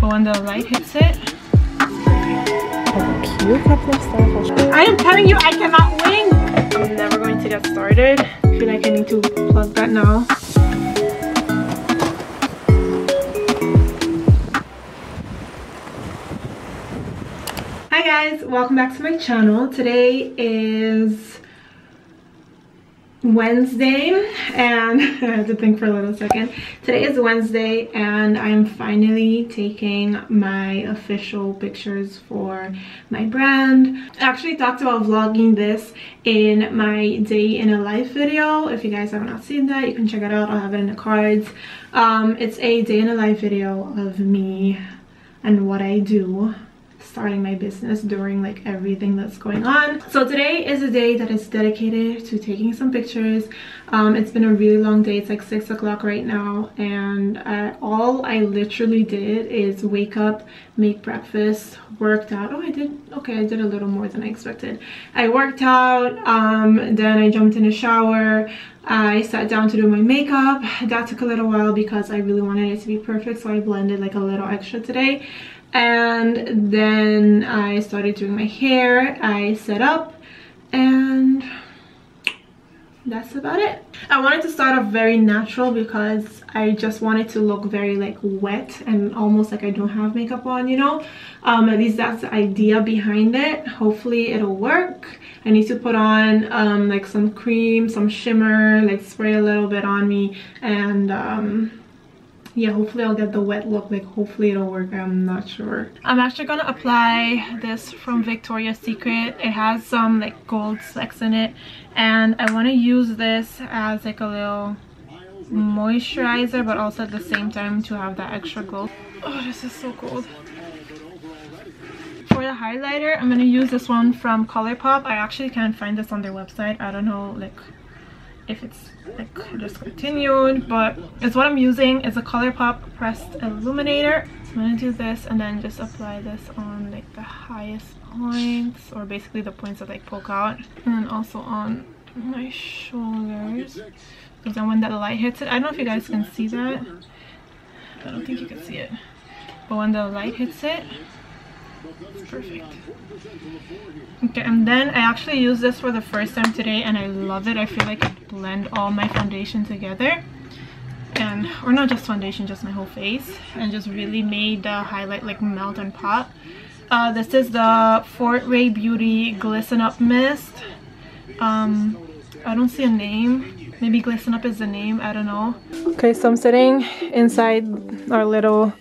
But when the light hits it, a cute couple of stuff. I am telling you, I cannot win. I'm never going to get started. I feel like I need to plug that now. Hi guys, welcome back to my channel. Today is Wednesday and I had to think for a little second. Today is Wednesday and I'm finally taking my official pictures for my brand. I actually talked about vlogging this in my day in a life video. If you guys have not seen that, you can check it out. I'll have it in the cards. It's a day in a life video of me and what I do, starting my business during like everything that's going on. So today is a day that is dedicated to taking some pictures. It's been a really long day. It's like 6 o'clock right now, and all I literally did is wake up, make breakfast, worked out. Oh, I did, okay, I did a little more than I expected. I worked out, then I jumped in a shower. I sat down to do my makeup. That took a little while because I really wanted it to be perfect, so I blended like a little extra today. And then I started doing my hair. I set up, and that's about it. I wanted to start off very natural because I just wanted to look very like wet and almost like I don't have makeup on, you know. At least that's the idea behind it. Hopefully it'll work. I need to put on like some cream, some shimmer, like spray a little bit on me, and yeah, hopefully I'll get the wet look. Like hopefully it'll work. I'm not sure. I'm actually gonna apply this from Victoria's Secret. It has some like gold flecks in it, and I want to use this as like a little moisturizer, but also at the same time to have that extra glow. Oh, this is so cold. For the highlighter, I'm gonna use this one from ColourPop. I actually can't find this on their website. I don't know like if it's like discontinued, but it's what I'm using. It's a ColourPop pressed illuminator. I'm gonna do this and then just apply this on like the highest points, or basically the points that like poke out, and then also on my shoulders, because then when that light hits it, I don't know if you guys can see that, I don't think you can see it, but when the light hits it, it's perfect. Okay, and then I actually used this for the first time today and I love it. I feel like it blends all my foundation together, and or not just foundation, just my whole face, and just really made the highlight like melt and pop. This is the Fort Ray Beauty Glisten Up Mist. I don't see a name. Maybe Glisten Up is the name, I don't know. Okay, so I'm sitting inside our little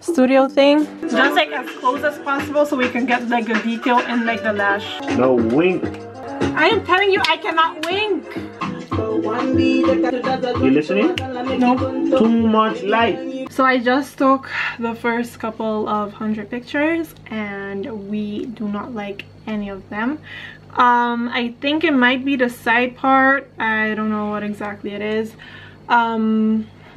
studio thing, just like as close as possible so we can get like a detail in like the lash. No wink. I am telling you, I cannot wink. You listening? No. Too much light. So I just took the first couple of 100 pictures and we do not like any of them. I think it might be the side part. I don't know what exactly it is.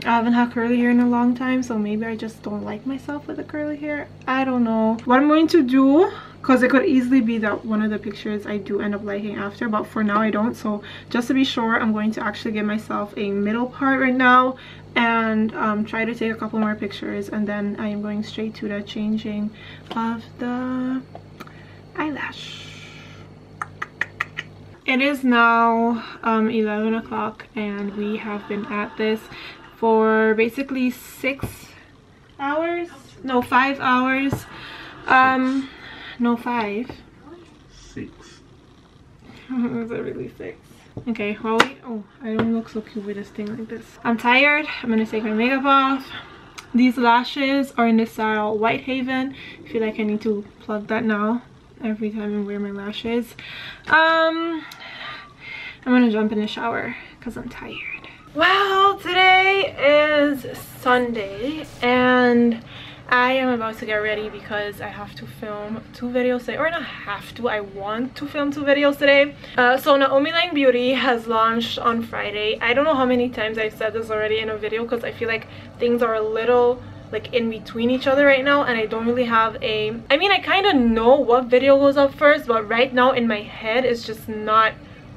I haven't had curly hair in a long time, so maybe I just don't like myself with the curly hair. I don't know what I'm going to do, because it could easily be that one of the pictures I do end up liking after, but for now I don't. So just to be sure, I'm going to actually give myself a middle part right now and try to take a couple more pictures, and then I am going straight to the changing of the eyelash. It is now 11 o'clock and we have been at this for basically 6 hours, no 5 hours, no 5, 6. Is it really 6? Okay, well, oh, I don't look so cute with this thing like this. I'm tired. I'm gonna take my makeup off. These lashes are in the style White Haven. I feel like I need to plug that now every time I wear my lashes. I'm gonna jump in the shower because I'm tired. Well, today is Sunday and I am about to get ready because I have to film 2 videos today, or not have to, I want to film 2 videos today. So Naomi Chanel Laing has launched on Friday. I don't know how many times I've said this already in a video because I feel like things are a little like in between each other right now, and I don't really have a, I mean, I kind of know what video goes up first, but right now in my head it's just not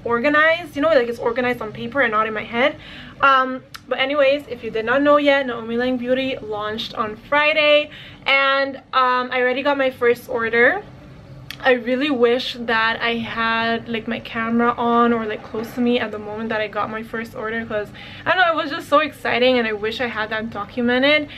organized, you know, like it's organized on paper and not in my head. But anyways, if you did not know yet, Naomi Laing Beauty launched on Friday, and I already got my first order. I really wish that I had like my camera on or like close to me at the moment that I got my first order, because I don't know, it was just so exciting and I wish I had that documented.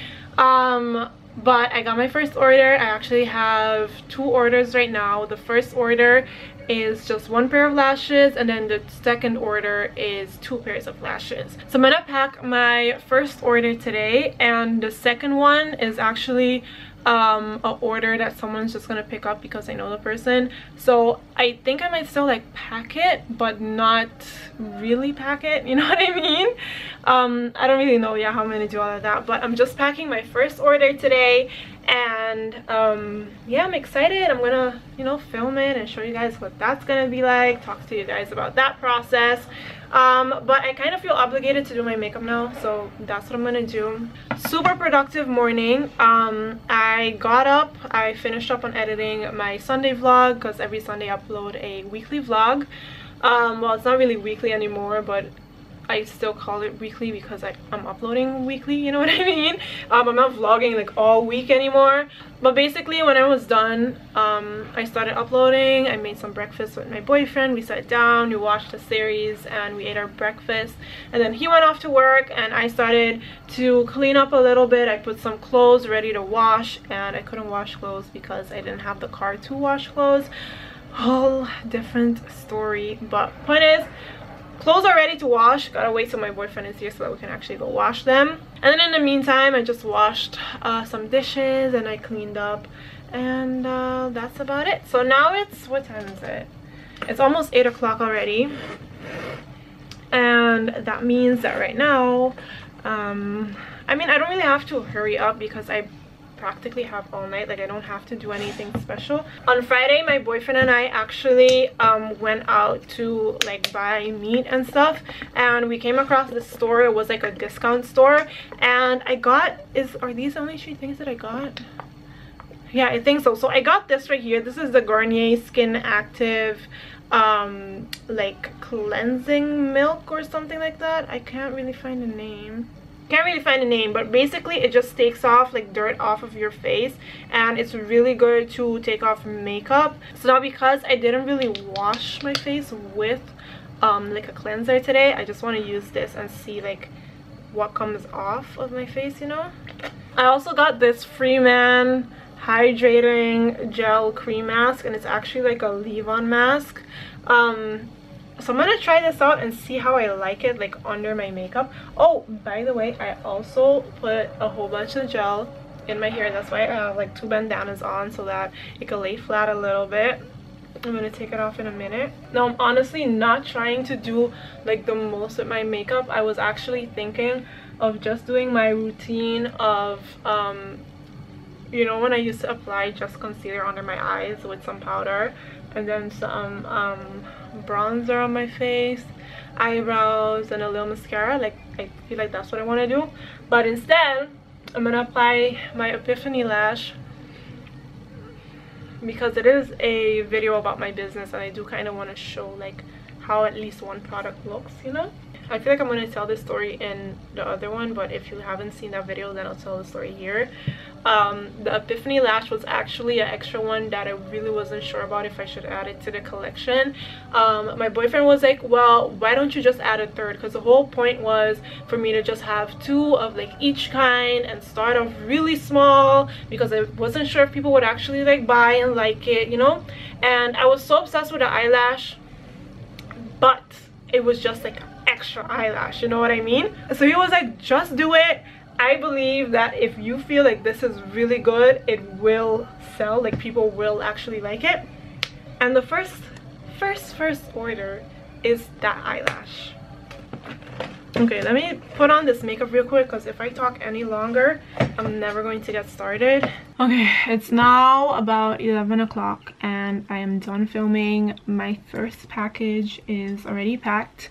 But I got my first order. I actually have two orders right now. The first order is just one pair of lashes, and then the second order is two pairs of lashes. So I'm gonna pack my first order today, and the second one is actually an order that someone's just gonna pick up because I know the person. So I think I might still like pack it, but not really pack it, you know what I mean? I don't really know yet how I'm gonna do all of that, but I'm just packing my first order today, and yeah, I'm excited. I'm gonna, you know, film it and show you guys what that's gonna be like, talk to you guys about that process. But I kind of feel obligated to do my makeup now, so that's what I'm gonna do. Super productive morning. I got up, I finished up on editing my Sunday vlog, because every Sunday I upload a weekly vlog. Well, it's not really weekly anymore, but I still call it weekly because I'm uploading weekly, you know what I mean? I'm not vlogging like all week anymore. But basically when I was done, I started uploading. I made some breakfast with my boyfriend. We sat down, we watched a series, and we ate our breakfast. And then he went off to work, and I started to clean up a little bit. I put some clothes ready to wash, and I couldn't wash clothes because I didn't have the car to wash clothes. Whole different story, but point is, clothes are ready to wash. Gotta wait till my boyfriend is here so that we can actually go wash them. And then in the meantime, I just washed some dishes, and I cleaned up, and that's about it. So now it's, what time is it? It's almost 8 o'clock already, and that means that right now, I mean, I don't really have to hurry up because I practically have all night. Like, I don't have to do anything special. On Friday, my boyfriend and I actually went out to like buy meat and stuff, and we came across this store. It was like a discount store, and I got, are these the only three things that I got? Yeah, I think so. So I got this right here. This is the Garnier Skin Active like cleansing milk or something like that. I can't really find the name. Can't really find a name, but basically it just takes off like dirt off of your face, and it's really good to take off makeup. So now, because I didn't really wash my face with like a cleanser today, I just want to use this and see like what comes off of my face, you know. I also got this Freeman hydrating gel cream mask, and it's actually like a leave-on mask. So I'm gonna try this out and see how I like it like under my makeup. Oh, by the way, I also put a whole bunch of gel in my hair. That's why I have like two bandanas on, so that it can lay flat a little bit. I'm gonna take it off in a minute. Now, I'm honestly not trying to do like the most with my makeup. I was actually thinking of just doing my routine of you know, when I used to apply just concealer under my eyes with some powder, and then some bronzer on my face, eyebrows, and a little mascara. Like, I feel like that's what I want to do. But instead, I'm gonna apply my Epiphany Lash, because it is a video about my business, and I do kind of want to show like how at least one product looks, you know. I feel like I'm going to tell this story in the other one, but if you haven't seen that video, then I'll tell the story here. The Epiphany Lash was actually an extra one that I really wasn't sure about if I should add it to the collection. My boyfriend was like, well, why don't you just add a third? Because the whole point was for me to just have two of like each kind and start off really small, because I wasn't sure if people would actually like buy and like it, you know. And I was so obsessed with the eyelash, but it was just like extra eyelash, you know what I mean? So he was like, just do it. I believe that if you feel like this is really good, it will sell, like people will actually like it. And the first order is that eyelash. Okay, let me put on this makeup real quick, because if I talk any longer, I'm never going to get started. Okay, it's now about 11 o'clock and I am done filming. My first package is already packed.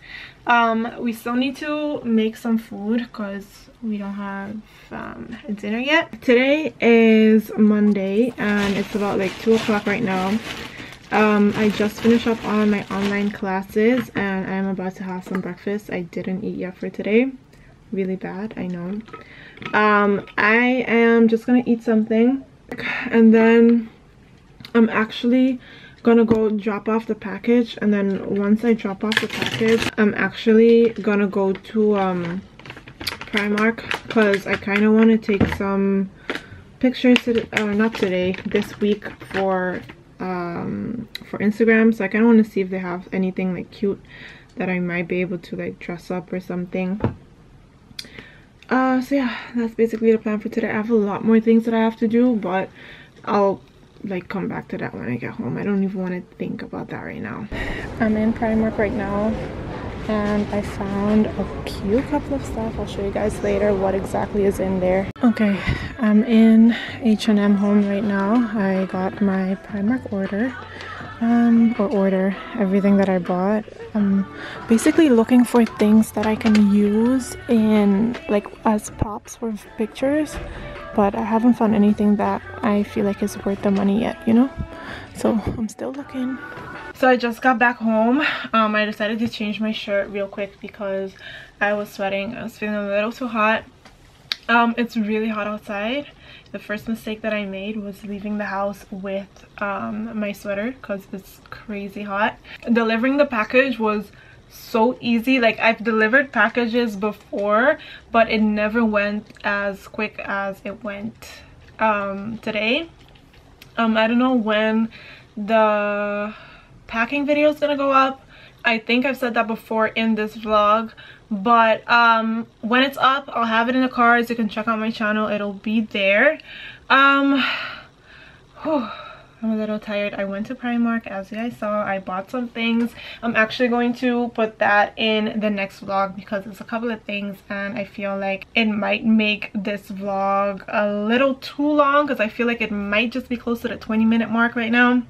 We still need to make some food because we don't have dinner yet. Today is Monday and it's about like 2 o'clock right now. I just finished up on my online classes and I'm about to have some breakfast. I didn't eat yet for today. Really bad, I know. I am just gonna eat something and then I'm actually gonna go drop off the package, and then once I drop off the package I'm actually gonna go to Primark because I kind of want to take some pictures not today, this week, for Instagram. So I kind of want to see if they have anything like cute that I might be able to like dress up or something. So yeah, that's basically the plan for today. I have a lot more things that I have to do, but I'll like come back to that when I get home. I don't even want to think about that right now. I'm in Primark right now and I found a cute couple of stuff. I'll show you guys later what exactly is in there. Okay, I'm in H&M home right now. I got my Primark order, everything that I bought. I'm basically looking for things that I can use in like as props for pictures, but I haven't found anything that I feel like is worth the money yet, you know? So I'm still looking. So I just got back home. I decided to change my shirt real quick because I was sweating. I was feeling a little too hot. It's really hot outside. The first mistake that I made was leaving the house with my sweater because it's crazy hot. Delivering the package was so easy. Like, I've delivered packages before, but it never went as quick as it went today. I don't know when the packing video is gonna go up. I think I've said that before in this vlog, but when it's up I'll have it in the cards. You can check out my channel, it'll be there. I'm a little tired. I went to Primark, as you guys saw. I bought some things. I'm actually going to put that in the next vlog because it's a couple of things and I feel like it might make this vlog a little too long because I feel like it might just be close to the 20-minute mark right now.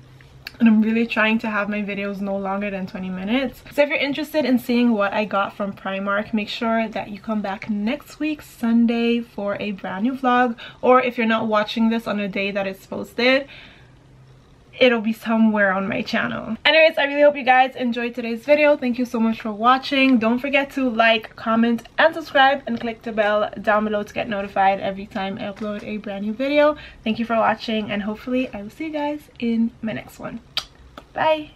And I'm really trying to have my videos no longer than 20 minutes. So if you're interested in seeing what I got from Primark, make sure that you come back next week, Sunday, for a brand new vlog. Or if you're not watching this on a day that it's posted, it'll be somewhere on my channel. Anyways, I really hope you guys enjoyed today's video. Thank you so much for watching. Don't forget to like, comment, and subscribe, and click the bell down below to get notified every time I upload a brand new video. Thank you for watching, and hopefully I will see you guys in my next one. Bye.